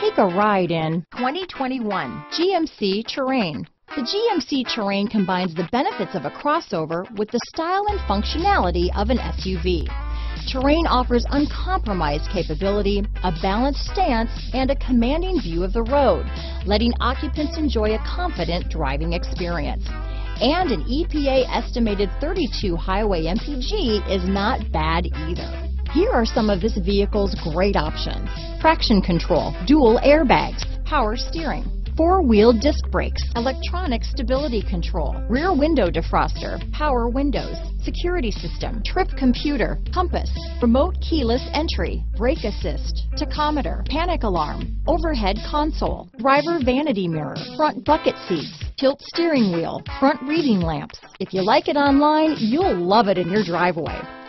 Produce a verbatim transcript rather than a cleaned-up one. Take a ride in twenty twenty-one G M C Terrain. The G M C Terrain combines the benefits of a crossover with the style and functionality of an S U V. Terrain offers uncompromised capability, a balanced stance, and a commanding view of the road, letting occupants enjoy a confident driving experience. And an E P A-estimated thirty-two highway M P G is not bad either. Here are some of this vehicle's great options: traction control, dual airbags, power steering, four-wheel disc brakes, electronic stability control, rear window defroster, power windows, security system, trip computer, compass, remote keyless entry, brake assist, tachometer, panic alarm, overhead console, driver vanity mirror, front bucket seats, tilt steering wheel, front reading lamps. If you like it online, you'll love it in your driveway.